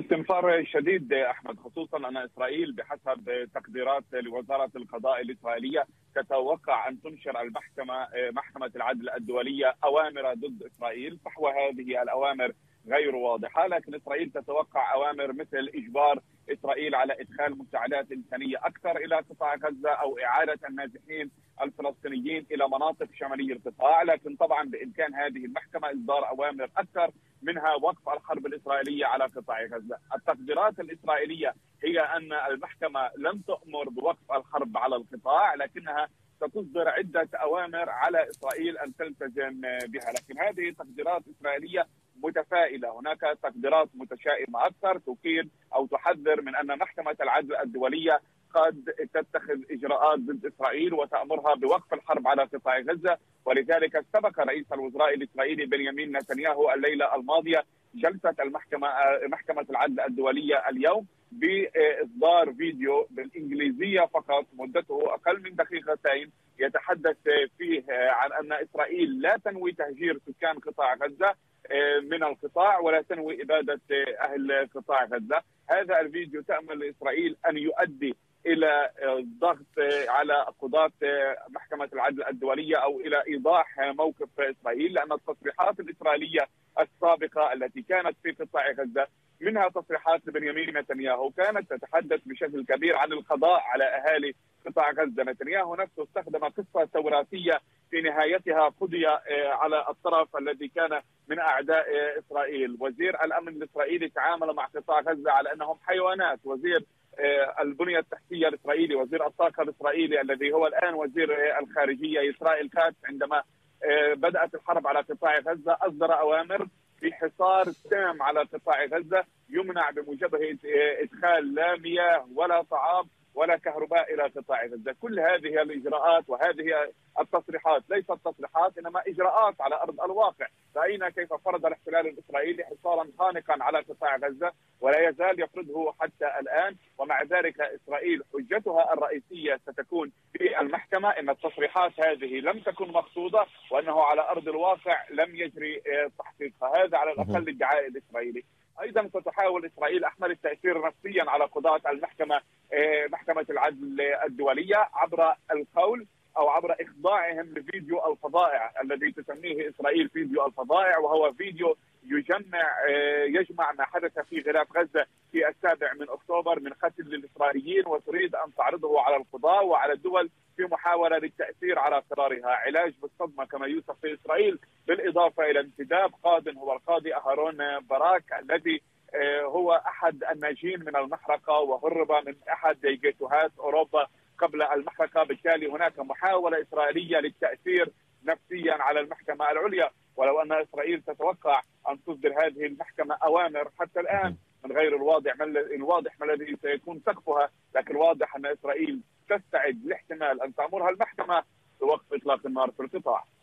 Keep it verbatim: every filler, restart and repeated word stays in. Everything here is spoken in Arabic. استنفار شديد أحمد، خصوصا أن إسرائيل بحسب تقديرات لوزارة القضاء الإسرائيلية تتوقع أن تنشر المحكمة محكمة العدل الدولية أوامر ضد إسرائيل، فحوى هذه الأوامر غير واضحة، لكن إسرائيل تتوقع أوامر مثل إجبار إسرائيل على إدخال مساعدات إنسانية أكثر إلى قطاع غزة أو إعادة النازحين الفلسطينيين إلى مناطق شمالي القطاع، لكن طبعا بإمكان هذه المحكمة إصدار أوامر أكثر منها وقف الحرب الإسرائيلية على قطاع غزة. التقديرات الإسرائيلية هي أن المحكمة لم تؤمر بوقف الحرب على القطاع، لكنها ستصدر عدة أوامر على إسرائيل أن تلتزم بها، لكن هذه تقديرات إسرائيلية متفائلة. هناك تقديرات متشائمة أكثر تقيل أو تحذر من أن محكمة العدل الدولية قد تتخذ إجراءات ضد إسرائيل وتأمرها بوقف الحرب على قطاع غزة، ولذلك استبق رئيس الوزراء الإسرائيلي بنيامين نتنياهو الليلة الماضية جلسة المحكمة محكمة العدل الدولية اليوم بإصدار فيديو بالإنجليزية فقط مدته أقل من دقيقتين يتحدث فيه عن أن إسرائيل لا تنوي تهجير سكان قطاع غزة من القطاع ولا تنوي إبادة أهل قطاع غزة. هذا الفيديو تأمل إسرائيل أن يؤدي إلى الضغط على قضاة محكمة العدل الدولية أو إلى إيضاح موقف إسرائيل، لأن التصريحات الإسرائيلية السابقة التي كانت في قطاع غزة منها تصريحات بنيامين نتنياهو كانت تتحدث بشكل كبير عن القضاء على أهالي قطاع غزة. نتنياهو نفسه استخدم قصة توراثية في نهايتها قضي على الطرف الذي كان من أعداء إسرائيل. وزير الأمن الإسرائيلي تعامل مع قطاع غزة على أنهم حيوانات. وزير البنية التحتية الإسرائيلي، وزير الطاقة الإسرائيلي الذي هو الآن وزير الخارجية إسرائيل كاتس، عندما بدأت الحرب على قطاع غزة أصدر أوامر بحصار تام على قطاع غزة، يمنع بمجرد إدخال لا مياه ولا طعام ولا كهرباء إلى قطاع غزة. كل هذه الإجراءات وهذه التصريحات ليست تصريحات إنما إجراءات على أرض الواقع. رأينا كيف فرض الاحتلال الإسرائيلي حصارا خانقا على قطاع غزة ولا يزال يفرضه حتى الآن، ومع ذلك إسرائيل حجتها الرئيسية ستكون في المحكمة أن التصريحات هذه لم تكن مقصودة وأنه على أرض الواقع لم يجري تحقيقها، هذا على الأقل الدعاء الإسرائيلي. أيضا ستحاول إسرائيل أحمل التأثير نفسيا على قضاة المحكمة محكمة العدل الدولية عبر القول أو عبر إخضاعهم لفيديو الفظائع الذي تسميه إسرائيل فيديو الفظائع، وهو فيديو يجمع يجمع ما حدث في غلاف غزة في السابع من أكتوبر من قتل للإسرائيليين، وتريد أن تعرضه على القضاء وعلى الدول في محاولة للتأثير على قرارها. علاج بالصدمة كما يوصف في إسرائيل، بالإضافة إلى انتداب قاض هو القاضي أهرون براك الذي هو أحد الناجين من المحرقة وهرب من أحد جيتوهات أوروبا قبل المحرقة، بالتالي هناك محاولة إسرائيلية للتأثير نفسيا على المحكمة العليا، ولو أن إسرائيل تتوقع أن تصدر هذه المحكمة أوامر حتى الآن من غير الواضح الواضح ما الذي سيكون سقفها، لكن واضح أن إسرائيل تستعد لاحتمال أن تأمرها المحكمة بوقف إطلاق النار في القطاع.